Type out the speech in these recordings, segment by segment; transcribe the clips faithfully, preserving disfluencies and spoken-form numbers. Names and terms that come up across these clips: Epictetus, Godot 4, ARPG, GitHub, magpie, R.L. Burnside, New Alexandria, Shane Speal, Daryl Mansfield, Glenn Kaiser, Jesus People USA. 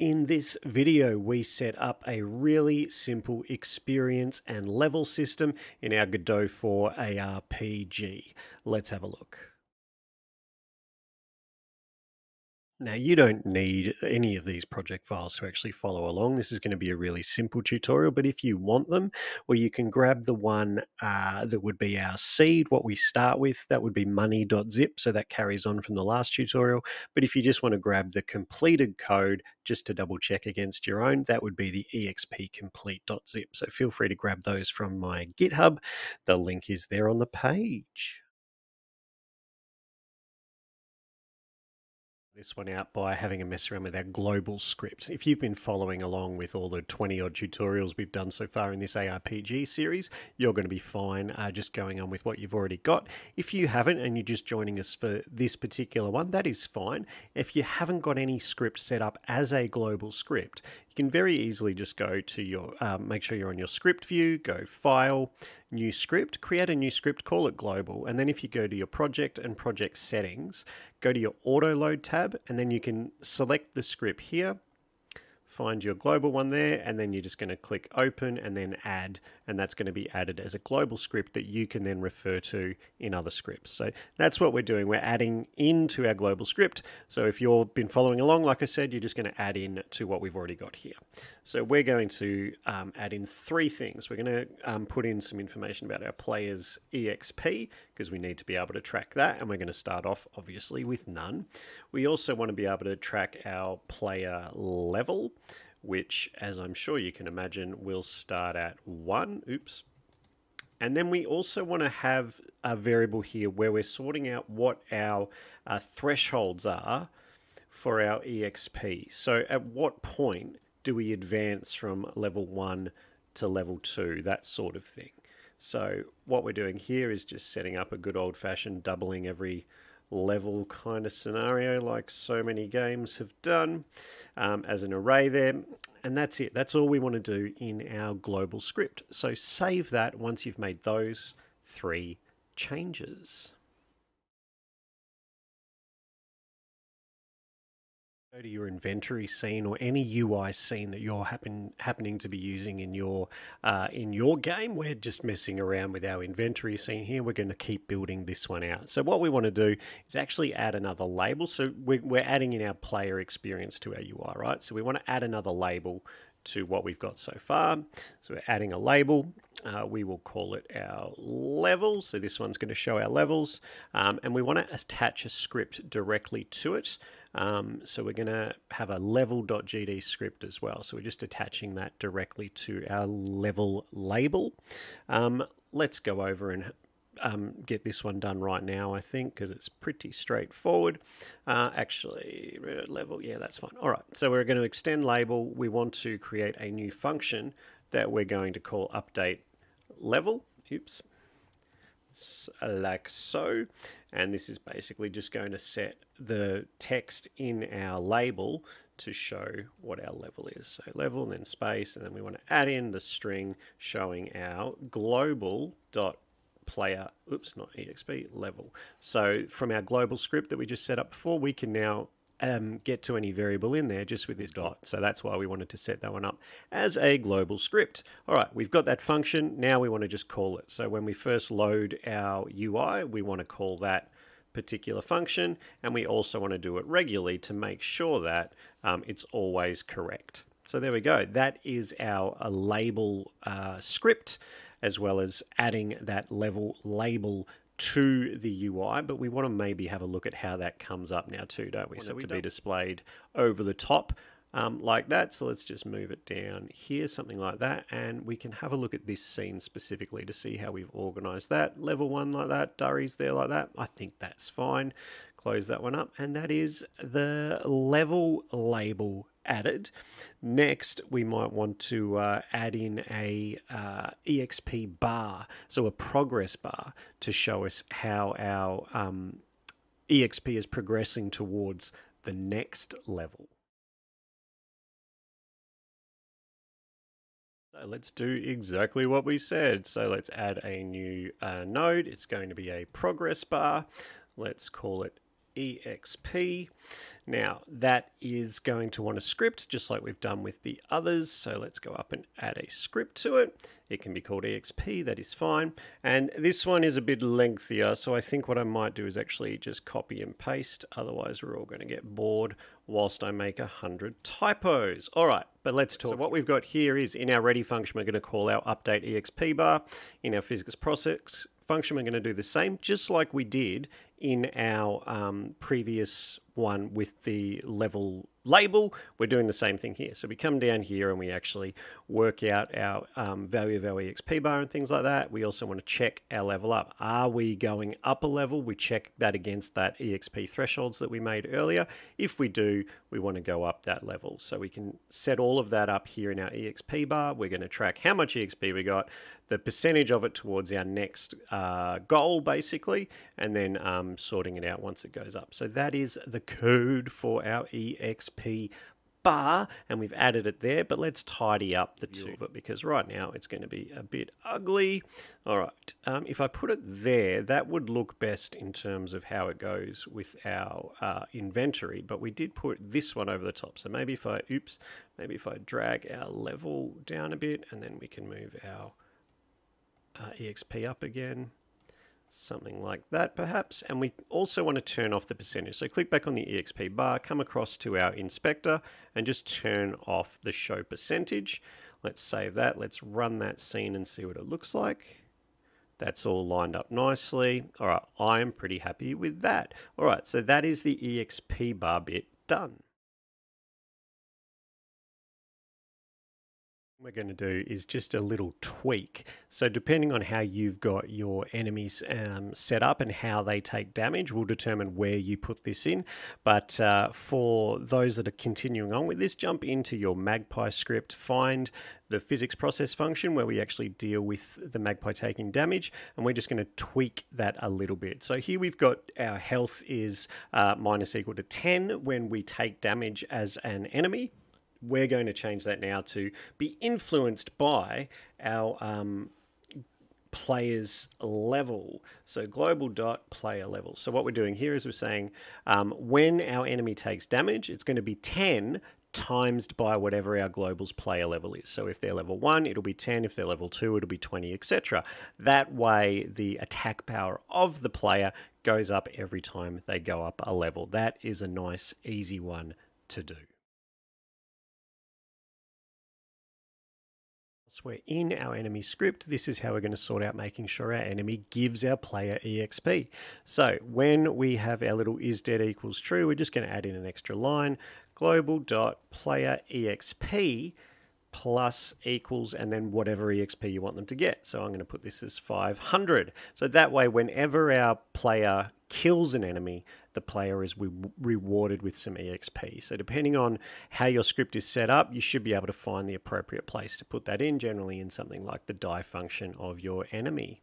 In this video, we set up a really simple experience and level system in our Godot four A R P G. Let's have a look. Now, you don't need any of these project files to actually follow along. This is going to be a really simple tutorial, but if you want them, well, you can grab the one uh, that would be our seed, what we start with. That would be money.zip, so that carries on from the last tutorial. But if you just want to grab the completed code just to double check against your own, that would be the exp complete dot zip. So feel free to grab those from my GitHub. The link is there on the page. This one out by having a mess around with our global scripts. If you've been following along with all the twenty odd tutorials we've done so far in this A R P G series, you're going to be fine uh, just going on with what you've already got. If you haven't and you're just joining us for this particular one, that is fine. If you haven't got any script set up as a global script, you can very easily just go to your, um, make sure you're on your script view, go file, new script, create a new script, call it global. And then if you go to your project and project settings, go to your auto load tab, and then you can select the script here, find your global one there, and then you're just going to click open and then add, and that's going to be added as a global script that you can then refer to in other scripts. So that's what we're doing. We're adding into our global script. So if you've been following along, like I said, you're just going to add in to what we've already got here. So we're going to um, add in three things. We're going to um, put in some information about our player's E X P, because we need to be able to track that. And we're going to start off obviously with none. We also want to be able to track our player level, which, as I'm sure you can imagine, will start at one. Oops. And then we also want to have a variable here where we're sorting out what our uh, thresholds are for our E X P. So at what point do we advance from level one to level two, that sort of thing. So what we're doing here is just setting up a good old-fashioned doubling every level kind of scenario, like so many games have done, um, as an array there. And that's it. That's all we want to do in our global script. So save that once you've made those three changes. Go to your inventory scene or any U I scene that you're happen, happening to be using in your uh, in your game. We're just messing around with our inventory scene here. We're going to keep building this one out. So what we want to do is actually add another label. So we're, we're adding in our player experience to our U I, right? So we want to add another label to what we've got so far. So we're adding a label. Uh, we will call it our level. So this one's going to show our levels. Um, and we want to attach a script directly to it. Um, so we're going to have a level.gd script as well. So we're just attaching that directly to our level label. Um, let's go over and um, get this one done right now, I think, because it's pretty straightforward. Uh, actually, level, yeah, that's fine. All right, so we're going to extend label. We want to create a new function that we're going to call update level. Oops. Like so, and this is basically just going to set the text in our label to show what our level is. So level and then space, and then we want to add in the string showing our global dot player, oops, not exp, level. So from our global script that we just set up before, we can now um, get to any variable in there just with this dot. So that's why we wanted to set that one up as a global script. All right, we've got that function. Now we want to just call it. So when we first load our U I, we want to call that particular function. And we also want to do it regularly to make sure that um, it's always correct. So there we go. That is our uh, label uh, script, as well as adding that level label to the U I, but we want to maybe have a look at how that comes up now too, don't we? So it's to be displayed over the top um, like that. So let's just move it down here, something like that. And we can have a look at this scene specifically to see how we've organized that. Level one like that, Durry's there like that. I think that's fine. Close that one up. And that is the level label added. Next, we might want to uh, add in a uh, E X P bar, so a progress bar to show us how our um, E X P is progressing towards the next level. So let's do exactly what we said. So let's add a new uh, node. It's going to be a progress bar. Let's call it exp. Now that is going to want a script, just like we've done with the others. So let's go up and add a script to it. It can be called exp, that is fine. And this one is a bit lengthier, so I think what I might do is actually just copy and paste. Otherwise we're all going to get bored whilst I make a hundred typos. All right, but let's talk. So what we've got here is in our ready function, we're going to call our update exp bar. In our physics process function, we're going to do the same, just like we did in our um, previous one with the level label. We're doing the same thing here. So we come down here and we actually work out our um, value of our exp bar and things like that. We also want to check our level up. Are we going up a level? We check that against that exp thresholds that we made earlier. If we do, we want to go up that level. So we can set all of that up here in our exp bar. We're going to track how much exp we got, the percentage of it towards our next uh, goal basically, and then um, sorting it out once it goes up. So that is the code for our exp bar, and we've added it there, but let's tidy up the two of it because right now it's going to be a bit ugly. All right, um, if I put it there, that would look best in terms of how it goes with our uh, inventory, but we did put this one over the top. So maybe if I, oops, maybe if I drag our level down a bit and then we can move our uh, exp up again. Something like that perhaps. And we also want to turn off the percentage. So click back on the exp bar, come across to our inspector and just turn off the show percentage. Let's save that. Let's run that scene and see what it looks like. That's all lined up nicely. All right, I'm pretty happy with that. All right, so that is the exp bar bit done. We're going to do is just a little tweak. So depending on how you've got your enemies um, set up and how they take damage will determine where you put this in. But uh, for those that are continuing on with this, jump into your magpie script, find the physics process function where we actually deal with the magpie taking damage, and we're just going to tweak that a little bit. So here we've got our health is uh, minus equal to ten when we take damage as an enemy. We're going to change that now to be influenced by our um, player's level. So global dot player level. So what we're doing here is we're saying um, when our enemy takes damage, it's going to be ten times by whatever our global's player level is. So if they're level one, it'll be ten. If they're level two, it'll be twenty, et cetera. That way, the attack power of the player goes up every time they go up a level. That is a nice, easy one to do. So we're in our enemy script. This is how we're going to sort out making sure our enemy gives our player exp. So when we have our little is dead equals true, we're just going to add in an extra line, global dot player exp plus equals and then whatever exp you want them to get. So I'm going to put this as five hundred. So that way, whenever our player kills an enemy, the player is re rewarded with some exp. So depending on how your script is set up, you should be able to find the appropriate place to put that in, generally in something like the die function of your enemy.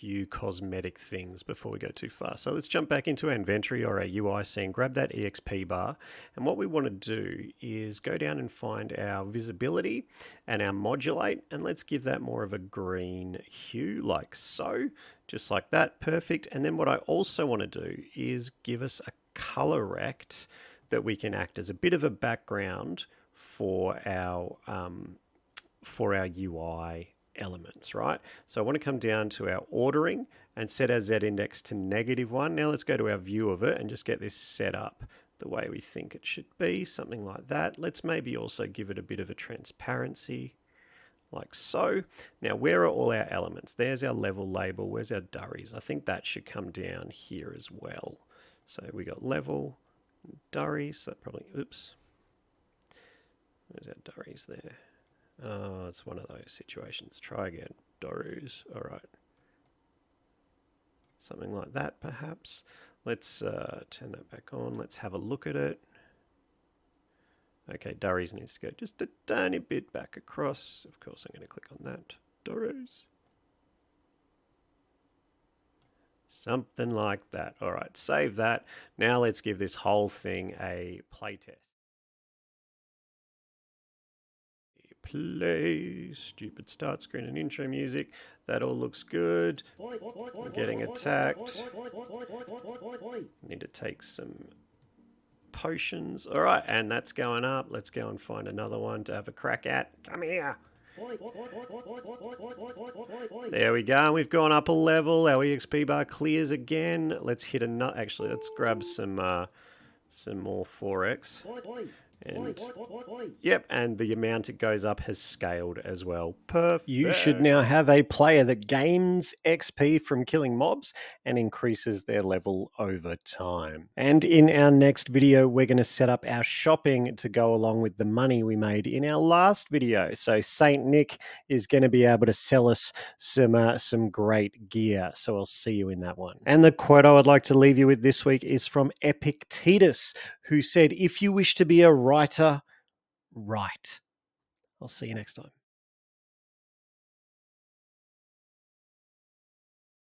Few cosmetic things before we go too far. So let's jump back into our inventory or our U I scene, grab that exp bar. And what we want to do is go down and find our visibility and our modulate. And let's give that more of a green hue like so, just like that. Perfect. And then what I also want to do is give us a color rect that we can act as a bit of a background for our, um, for our U I elements, right? So I want to come down to our ordering and set our Z index to negative one. Now let's go to our view of it and just get this set up the way we think it should be, something like that. Let's maybe also give it a bit of a transparency like so. Now, where are all our elements? There's our level label. Where's our durries? I think that should come down here as well. So we got level, durries, so probably, oops. There's our durries there. Oh, it's one of those situations. Try again. Dorus. All right. Something like that, perhaps. Let's uh, turn that back on. Let's have a look at it. Okay, Dorus needs to go just a tiny bit back across. Of course, I'm going to click on that. Dorus. Something like that. All right, save that. Now let's give this whole thing a playtest. play, stupid start screen and intro music. That all looks good. We're getting attacked. Need to take some potions. All right, and that's going up. Let's go and find another one to have a crack at. Come here. There we go. We've gone up a level. Our E X P bar clears again. Let's hit another. Actually, let's grab some uh, some more four X. And, yep, and the amount it goes up has scaled as well. Perfect. You should now have a player that gains X P from killing mobs and increases their level over time. And in our next video, we're going to set up our shopping to go along with the money we made in our last video. So Saint Nick is going to be able to sell us some, uh, some great gear. So I'll see you in that one. And the quote I would like to leave you with this week is from Epictetus, who said, if you wish to be a writer, write. I'll see you next time.